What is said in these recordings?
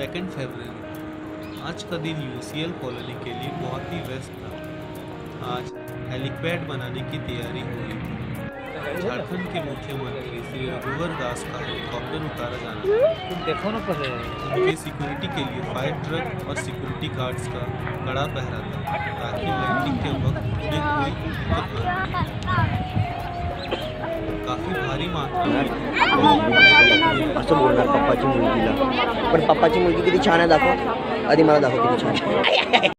2 फरवरी। आज का दिन यूसीएल कॉलोनी के लिए बहुत ही व्यस्त था। आज हेलीपैड बनाने की तैयारी हो रही थी। झारखंड के मुख्यमंत्री श्री रघुवर दास का हेलीकॉप्टर उतारा जाना था। उनकी सिक्योरिटी के लिए फायर ट्रक और सिक्योरिटी गार्ड्स का कड़ा पहरा था ताकि लैंडिंग के वक्त उन्हें कोई दिक्कत न। काफी भारी मात्रा में असं बोलणार पप्पाची मुलगीला, पण पप्पाची मुलगी किती छान आहे दाखव आधी, मला दाखव किती छान आहे।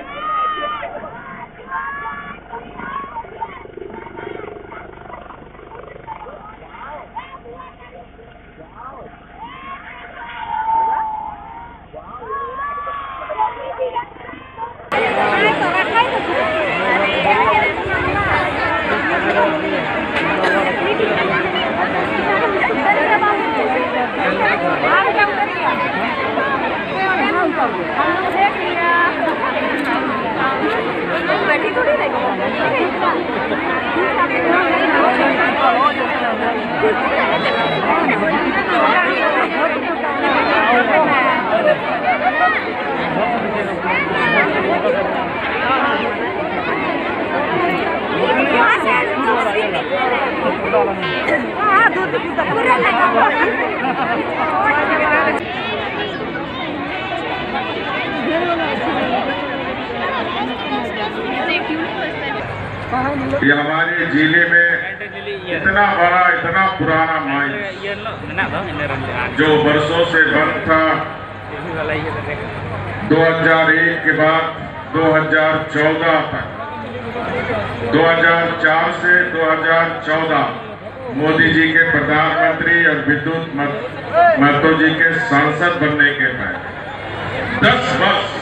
ये हमारे जिले में इतना बड़ा, इतना पुराना माइन जो बरसों से बंद था, 2001 के बाद 2014 तक, 2004 से 2014 मोदी जी के प्रधानमंत्री और विद्युत महतो जी के सांसद बनने के बाद 10 वर्ष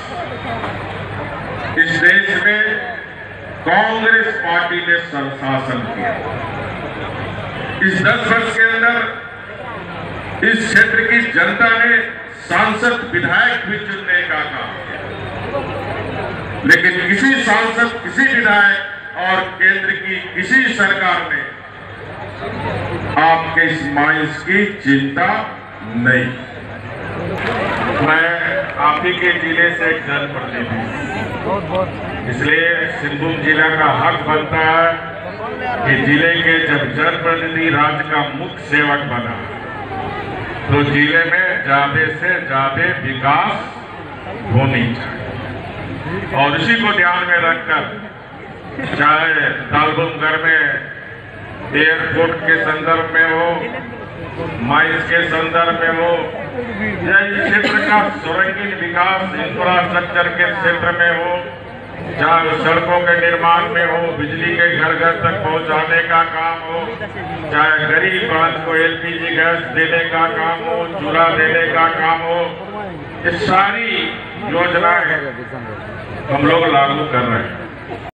इस देश में कांग्रेस पार्टी ने शासन किया। इस 10 वर्ष के अंदर इस क्षेत्र की जनता ने सांसद विधायक भी चुनने का काम किया, लेकिन किसी सांसद, किसी विधायक और केंद्र की किसी सरकार ने आपके इस माइंस की चिंता नहीं। मैं आप ही के जिले से जनप्रतिनिधि, इसलिए सिंहभूम जिला का हक बनता है कि जिले के जब जनप्रतिनिधि राज्य का मुख्य सेवक बना तो जिले में ज्यादा से ज्यादा विकास होनी चाहिए। और इसी को ध्यान में रखकर चाहे तालबुमगर में एयरपोर्ट के संदर्भ में हो, माइंस के संदर्भ में हो, यह क्षेत्र का सुरक्षित विकास इंफ्रास्ट्रक्चर के क्षेत्र में हो, चाहे सड़कों के निर्माण में हो, बिजली के घर घर तक पहुंचाने का काम हो, चाहे गरीब वर्ग को एलपीजी गैस देने का काम हो, चूल्हा देने का काम हो, ये सारी योजनाएं हम लोग लागू कर रहे हैं।